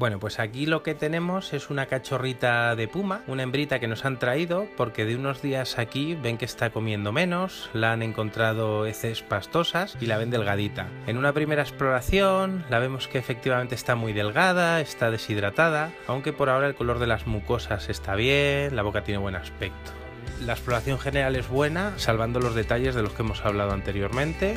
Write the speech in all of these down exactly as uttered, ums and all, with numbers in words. Bueno, pues aquí lo que tenemos es una cachorrita de puma, una hembrita que nos han traído porque de unos días aquí ven que está comiendo menos, la han encontrado heces pastosas y la ven delgadita. En una primera exploración la vemos que efectivamente está muy delgada, está deshidratada, aunque por ahora el color de las mucosas está bien, la boca tiene buen aspecto. La exploración general es buena, salvando los detalles de los que hemos hablado anteriormente.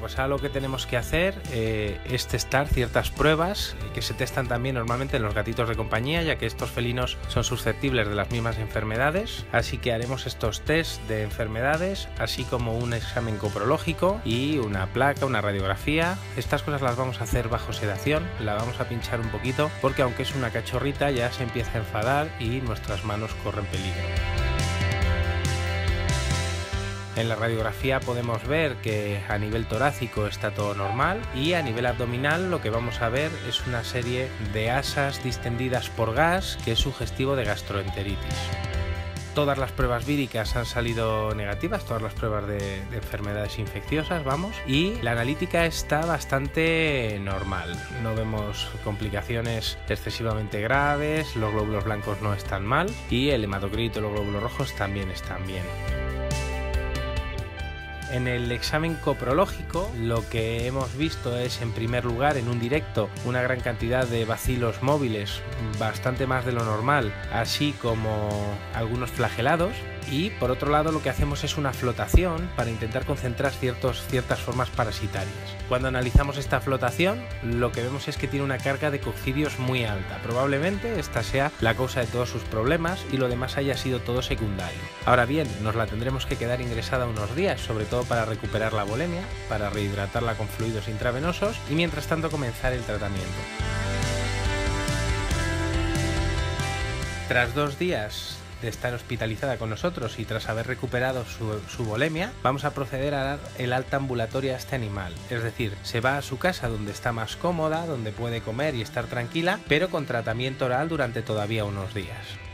Pues ahora lo que tenemos que hacer eh, es testar ciertas pruebas que se testan también normalmente en los gatitos de compañía, ya que estos felinos son susceptibles de las mismas enfermedades, así que haremos estos test de enfermedades, así como un examen coprológico y una placa, una radiografía. Estas cosas las vamos a hacer bajo sedación, la vamos a pinchar un poquito porque aunque es una cachorrita ya se empieza a enfadar y nuestras manos corren peligro. En la radiografía podemos ver que a nivel torácico está todo normal y a nivel abdominal lo que vamos a ver es una serie de asas distendidas por gas que es sugestivo de gastroenteritis. Todas las pruebas víricas han salido negativas, todas las pruebas de, de enfermedades infecciosas, vamos, y la analítica está bastante normal. No vemos complicaciones excesivamente graves, los glóbulos blancos no están mal y el hematocrito y los glóbulos rojos también están bien. En el examen coprológico lo que hemos visto es, en primer lugar, en un directo, una gran cantidad de bacilos móviles, bastante más de lo normal, así como algunos flagelados. Y por otro lado lo que hacemos es una flotación para intentar concentrar ciertos, ciertas formas parasitarias. Cuando analizamos esta flotación lo que vemos es que tiene una carga de coccidios muy alta. Probablemente esta sea la causa de todos sus problemas y lo demás haya sido todo secundario. Ahora bien, nos la tendremos que quedar ingresada unos días, sobre todo para recuperar la volemia, para rehidratarla con fluidos intravenosos y mientras tanto comenzar el tratamiento. Tras dos días de estar hospitalizada con nosotros y tras haber recuperado su, su volemia, vamos a proceder a dar el alta ambulatoria a este animal, es decir, se va a su casa donde está más cómoda, donde puede comer y estar tranquila, pero con tratamiento oral durante todavía unos días.